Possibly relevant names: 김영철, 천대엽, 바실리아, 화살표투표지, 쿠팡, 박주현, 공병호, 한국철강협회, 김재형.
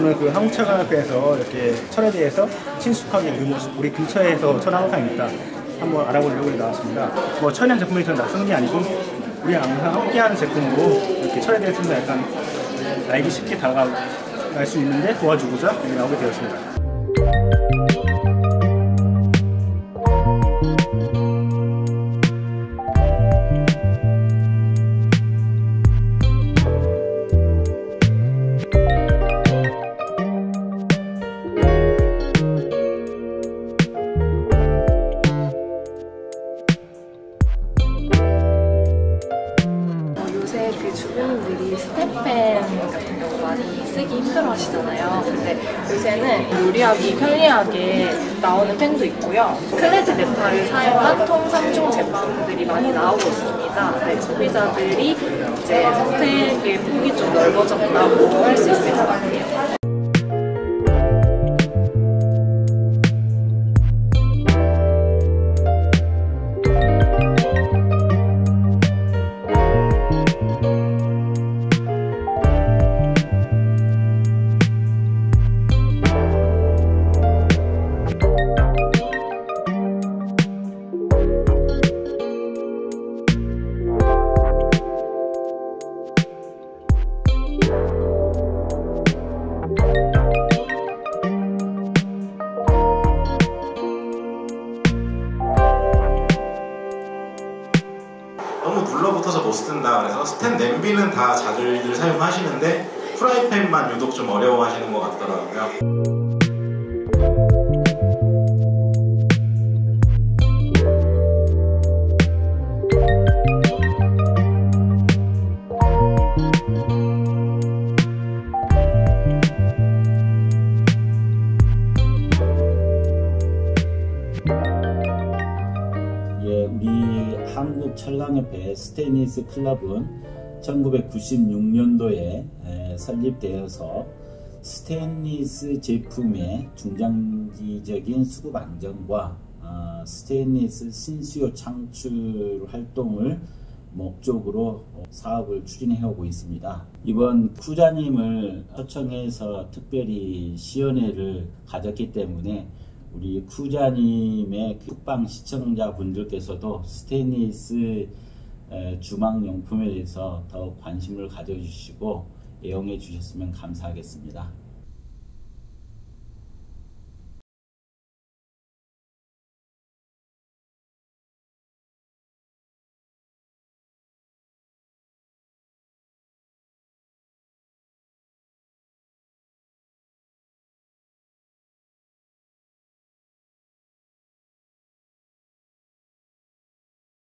오늘 그 한국철강협회에서 이렇게 철에 대해서 친숙하게 우리 근처에서 철은 항상 있다 한번 알아보려고 나왔습니다. 뭐 천연 제품이 더 낯선 게 아니고 우리 항상 함께하는 제품으로 이렇게 철에 대해서는 약간 알기 쉽게 다가갈 수 있는데 도와주고자 여기 나오게 되었습니다. 주부님들이 스텝펜 같은 경우 많이 쓰기 힘들어 하시잖아요. 근데 요새는 요리하기 편리하게 나오는 펜도 있고요. 클래드 메탈을 사용한 통 3종 제품들이 많이 나오고 있습니다. 네, 소비자들이 이제 선택의 폭이 좀 넓어졌다고 할 수 있을 것 같아요. 너무 눌러붙어서 못 쓴다. 그래서 스텐 냄비는 다 자주들 사용하시는데 프라이팬만 유독 좀 어려워하시는 것 같더라고요. 우리 한국철강협회 스테인리스 클럽은 1996년도에 설립되어서 스테인리스 제품의 중장기적인 수급 안정과 스테인리스 신수요 창출 활동을 목적으로 사업을 추진해 오고 있습니다. 이번 쿠자님을 초청해서 특별히 시연회를 가졌기 때문에 우리 쿠자님의 쿠팡 시청자분들께서도 스테인리스 주방용품에 대해서 더욱 관심을 가져주시고 애용해 주셨으면 감사하겠습니다.